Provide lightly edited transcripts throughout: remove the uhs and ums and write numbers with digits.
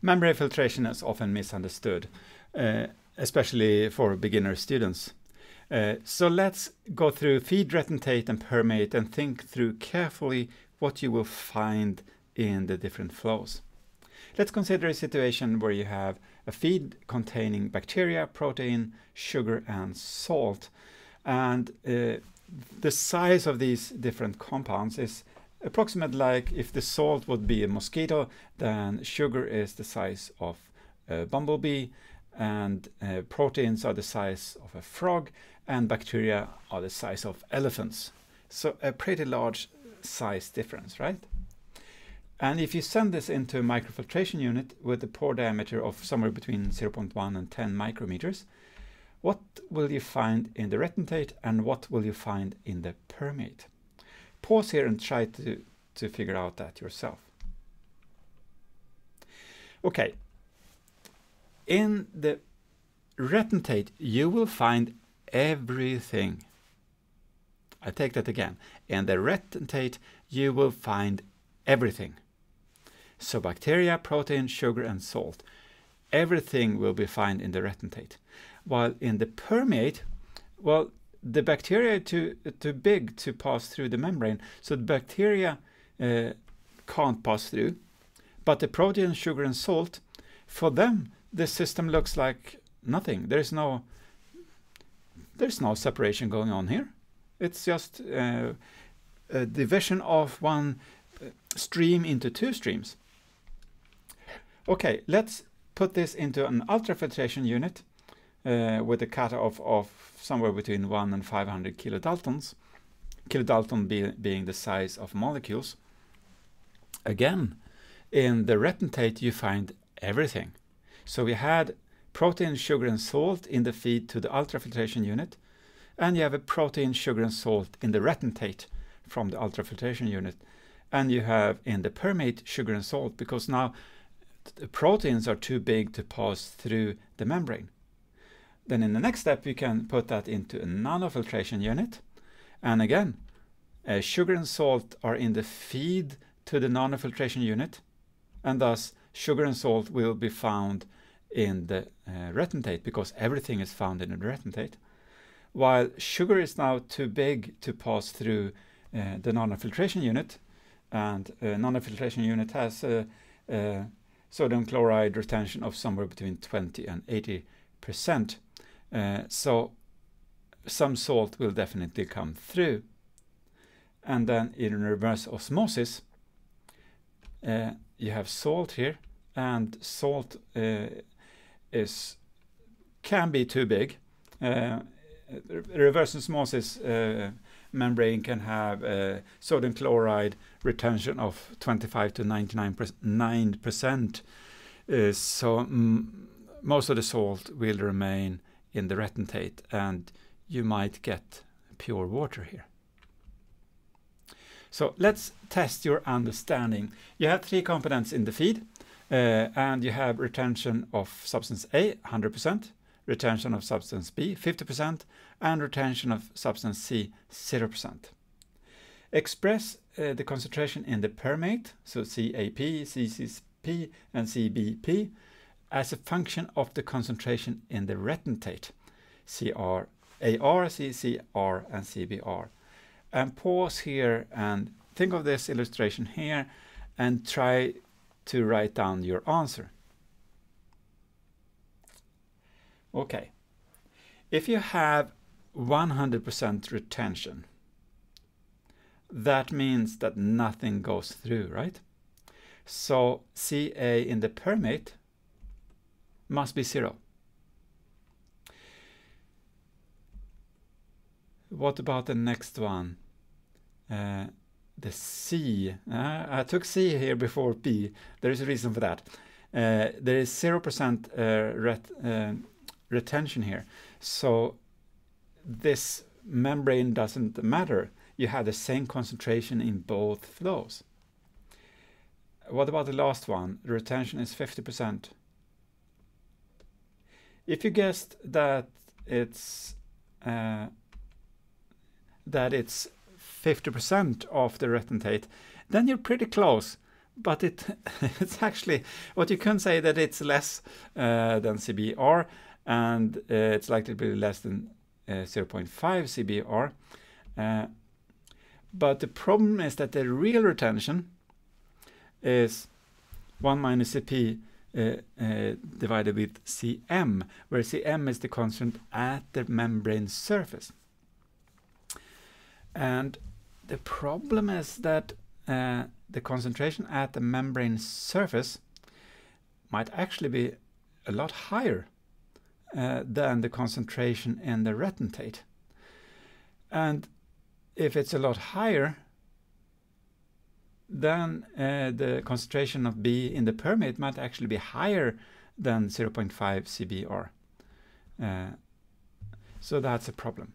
Membrane filtration is often misunderstood, especially for beginner students. So let's go through feed, retentate and permeate and think through carefully what you will find in the different flows. Let's consider a situation where you have a feed containing bacteria, protein, sugar and salt, and the size of these different compounds is approximate, like if the salt would be a mosquito, then sugar is the size of a bumblebee, and proteins are the size of a frog, and bacteria are the size of elephants. So a pretty large size difference, right? And if you send this into a microfiltration unit with a pore diameter of somewhere between 0.1 and 10 micrometers, what will you find in the retentate and what will you find in the permeate? Pause here and try to figure out that yourself. Okay, in the retentate you will find everything. I take that again. In the retentate you will find everything. So bacteria, protein, sugar and salt. Everything will be found in the retentate. While in the permeate, well, the bacteria are too big to pass through the membrane, so the bacteria can't pass through. But the protein, sugar and salt, for them the system looks like nothing. There's no separation going on here. It's just a division of one stream into two streams. Okay, let's put this into an ultrafiltration unit with a cutoff of somewhere between 1 and 500 kilodaltons, kilodalton being the size of molecules. Again, in the retentate you find everything. So we had protein, sugar and salt in the feed to the ultrafiltration unit, and you have a protein, sugar and salt in the retentate from the ultrafiltration unit, and you have in the permeate sugar and salt, because now the proteins are too big to pass through the membrane. Then in the next step you can put that into a nanofiltration unit, and again sugar and salt are in the feed to the nanofiltration unit, and thus sugar and salt will be found in the retentate, because everything is found in the retentate, while sugar is now too big to pass through the nanofiltration unit, and nanofiltration unit has sodium chloride retention of somewhere between 20 and 80%. So some salt will definitely come through. And then in reverse osmosis you have salt here, and salt can be too big. Reverse osmosis membrane can have sodium chloride retention of 25 to 99%, so most of the salt will remain in the retentate, and you might get pure water here. So let's test your understanding. You have three components in the feed, and you have retention of substance A, 100%, retention of substance B, 50%, and retention of substance C, 0%. Express the concentration in the permeate, so CAP, CCP, and CBP, as a function of the concentration in the retentate, CR, AR, CCR, and CBR. And pause here and think of this illustration here and try to write down your answer. Okay, if you have 100% retention, that means that nothing goes through, right? So CA in the permeate must be 0. What about the next one? The C. I took C here before P. There is a reason for that. There is 0% retention here, so this membrane doesn't matter. You have the same concentration in both flows. What about the last one? Retention is 50%. If you guessed that it's 50% of the retentate, then you're pretty close, but it's actually what you can say that it's less than CBR, and it's likely to be less than 0.5 CBR. But the problem is that the real retention is 1 minus Cp divided with Cm, where Cm is the constant at the membrane surface. And the problem is that the concentration at the membrane surface might actually be a lot higher than the concentration in the retentate. And if it's a lot higher, then the concentration of B in the permeate might actually be higher than 0.5 CBR. So that's a problem.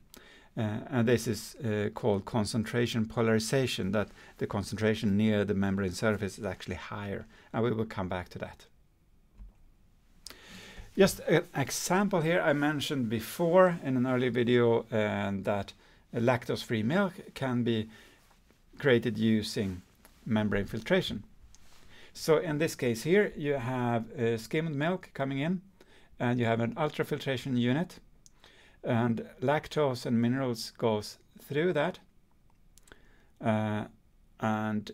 And this is called concentration polarization, that the concentration near the membrane surface is actually higher. And we will come back to that. Just an example here. I mentioned before in an early video that lactose-free milk can be created using membrane filtration. So in this case here, you have skimmed milk coming in, and you have an ultrafiltration unit, and lactose and minerals goes through that, and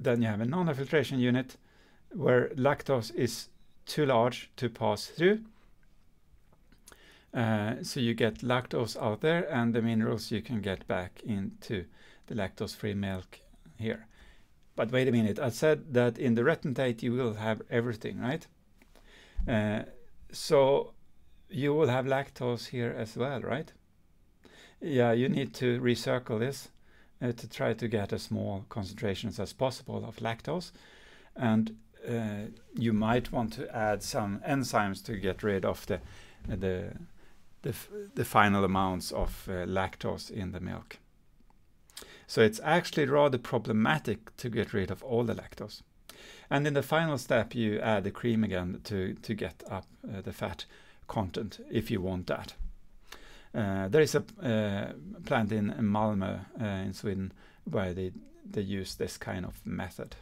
then you have a nanofiltration unit where lactose is too large to pass through, so you get lactose out there, and the minerals you can get back into the lactose-free milk here. But wait a minute, I said that in the retentate you will have everything, right? So you will have lactose here as well, right? Yeah, you need to recircle this to try to get as small concentrations as possible of lactose. And you might want to add some enzymes to get rid of the final amounts of lactose in the milk. So it's actually rather problematic to get rid of all the lactose. And in the final step, you add the cream again to get up the fat content, if you want that. There is a plant in Malmö in Sweden where they use this kind of method.